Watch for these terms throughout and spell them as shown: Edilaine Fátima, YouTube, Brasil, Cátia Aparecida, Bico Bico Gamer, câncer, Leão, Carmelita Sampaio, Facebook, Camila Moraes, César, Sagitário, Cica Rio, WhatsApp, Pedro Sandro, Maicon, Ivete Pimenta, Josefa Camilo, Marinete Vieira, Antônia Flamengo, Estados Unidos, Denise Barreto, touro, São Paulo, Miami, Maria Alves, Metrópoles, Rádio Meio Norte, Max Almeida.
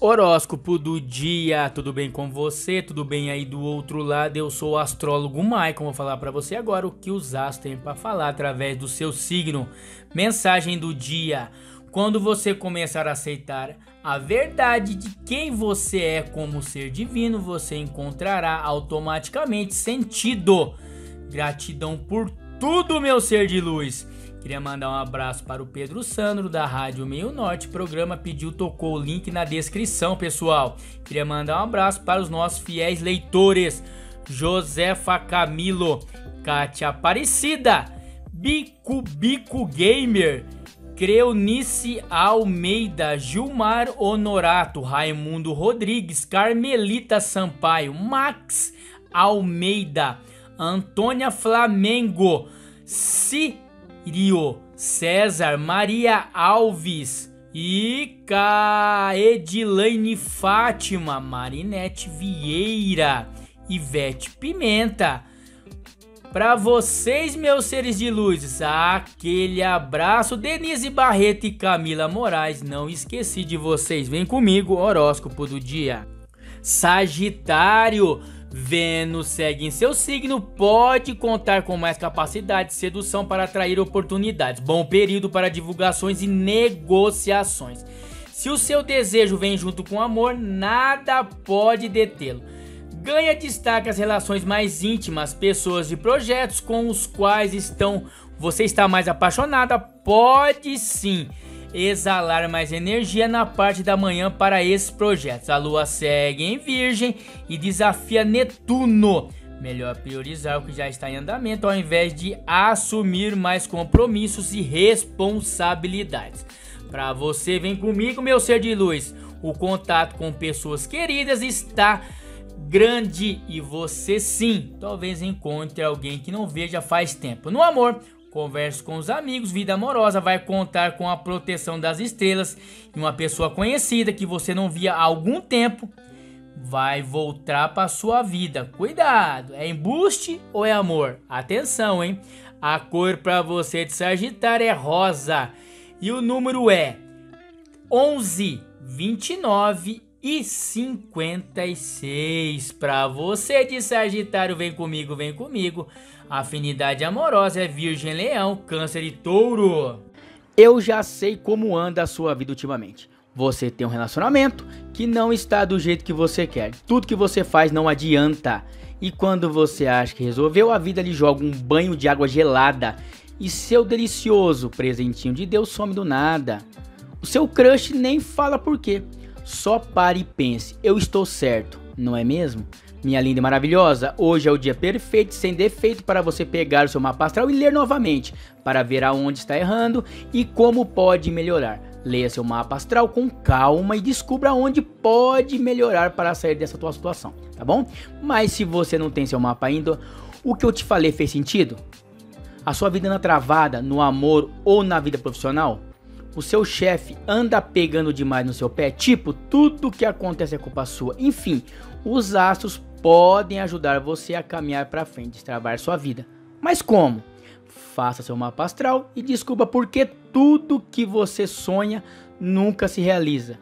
Horóscopo do dia, tudo bem com você? Tudo bem aí do outro lado? Eu sou o astrólogo Maicon, vou falar para você agora o que os astros têm para falar através do seu signo. Mensagem do dia: quando você começar a aceitar a verdade de quem você é como ser divino, você encontrará automaticamente sentido. Gratidão por tudo, meu ser de luz. Queria mandar um abraço para o Pedro Sandro, da Rádio Meio Norte. O programa pediu, tocou o link na descrição, pessoal. Queria mandar um abraço para os nossos fiéis leitores: Josefa Camilo, Cátia Aparecida, Bico Bico Gamer, Creunice Almeida, Gilmar Honorato, Raimundo Rodrigues, Carmelita Sampaio, Max Almeida, Antônia Flamengo, Cica Rio, César, Maria Alves, Edilaine Fátima, Marinete Vieira, Ivete Pimenta. Para vocês, meus seres de luzes, aquele abraço. Denise Barreto e Camila Moraes, não esqueci de vocês. Vem comigo, horóscopo do dia. Sagitário, Vênus segue em seu signo, pode contar com mais capacidade de sedução para atrair oportunidades. Bom período para divulgações e negociações. Se o seu desejo vem junto com amor, nada pode detê-lo. Ganha destaque as relações mais íntimas, pessoas e projetos com os quais você está mais apaixonada, pode sim exalar mais energia na parte da manhã para esses projetos. A lua segue em Virgem e desafia Netuno. Melhor priorizar o que já está em andamento ao invés de assumir mais compromissos e responsabilidades. Para você, vem comigo, meu ser de luz. O contato com pessoas queridas está grande e você sim, talvez encontre alguém que não veja faz tempo. No amor, converse com os amigos, vida amorosa vai contar com a proteção das estrelas e uma pessoa conhecida que você não via há algum tempo vai voltar para sua vida. Cuidado, é embuste ou é amor? Atenção, hein? A cor para você de Sagitário é rosa e o número é 11, 29 e 56. Para você de Sagitário, vem comigo, vem comigo. A afinidade amorosa é Virgem, Leão, Câncer e Touro. Eu já sei como anda a sua vida ultimamente. Você tem um relacionamento que não está do jeito que você quer. Tudo que você faz não adianta. E quando você acha que resolveu, a vida lhe joga um banho de água gelada. E seu delicioso presentinho de Deus some do nada. O seu crush nem fala por quê. Só pare e pense, eu estou certo, não é mesmo? Minha linda e maravilhosa, hoje é o dia perfeito, sem defeito, para você pegar o seu mapa astral e ler novamente, para ver aonde está errando e como pode melhorar. Leia seu mapa astral com calma e descubra onde pode melhorar para sair dessa tua situação, tá bom? Mas se você não tem seu mapa ainda, o que eu te falei fez sentido? A sua vida anda travada no amor ou na vida profissional? O seu chefe anda pegando demais no seu pé, tipo, tudo que acontece é culpa sua. Enfim, os astros podem ajudar você a caminhar para frente, destravar sua vida. Mas como? Faça seu mapa astral e descubra porque tudo que você sonha nunca se realiza.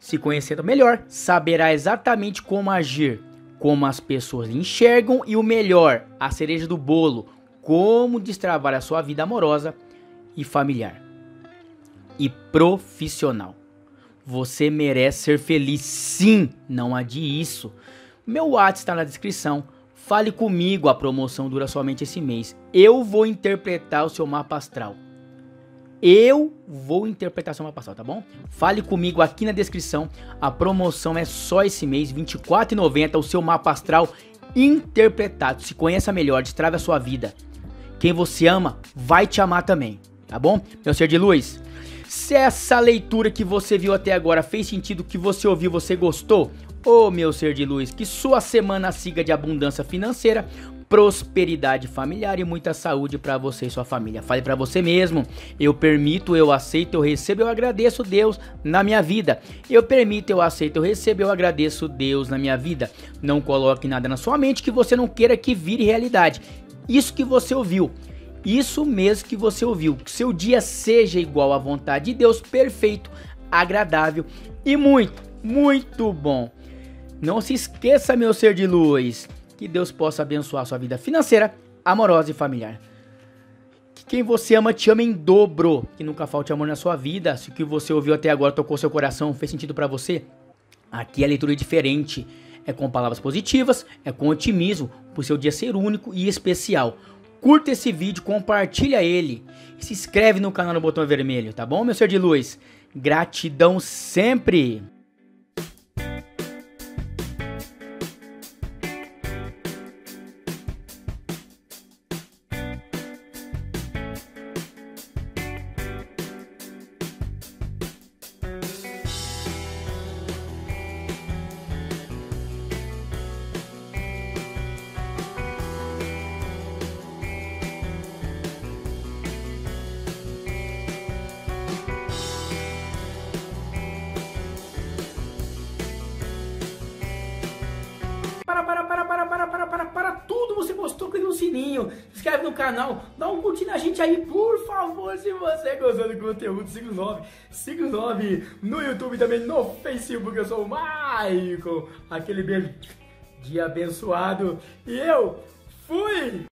Se conhecendo melhor, saberá exatamente como agir, como as pessoas enxergam e o melhor, a cereja do bolo, como destravar a sua vida amorosa e familiar e profissional. Você merece ser feliz, sim, não adie isso. Meu WhatsApp está na descrição, fale comigo, a promoção dura somente esse mês. Eu vou interpretar seu mapa astral, tá bom? Fale comigo aqui na descrição, a promoção é só esse mês, R$24,90, o seu mapa astral interpretado. Se conheça melhor, destrave a sua vida. Quem você ama, vai te amar também, tá bom? Meu ser de luz, se essa leitura que você viu até agora fez sentido, que você ouviu, você gostou, ô meu ser de luz, que sua semana siga de abundância financeira, prosperidade familiar e muita saúde para você e sua família. Fale para você mesmo: eu permito, eu aceito, eu recebo, eu agradeço Deus na minha vida. Eu permito, eu aceito, eu recebo, eu agradeço Deus na minha vida. Não coloque nada na sua mente que você não queira que vire realidade. Isso que você ouviu, isso mesmo que você ouviu, que seu dia seja igual à vontade de Deus, perfeito, agradável e muito, muito bom. Não se esqueça, meu ser de luz, que Deus possa abençoar sua vida financeira, amorosa e familiar. Que quem você ama te ama em dobro, que nunca falte amor na sua vida. Se o que você ouviu até agora tocou seu coração, fez sentido pra você, aqui a leitura é diferente. É com palavras positivas, é com otimismo, por seu dia ser único e especial. Curta esse vídeo, compartilha ele e se inscreve no canal no botão vermelho, tá bom, meu ser de luz? Gratidão sempre! Você gostou, clica no sininho, se inscreve no canal, dá um curtir na gente aí, por favor. Se você gostou do conteúdo, siga o 9 no YouTube, também no Facebook. Eu sou o Maicon, aquele beijo de abençoado, e eu fui!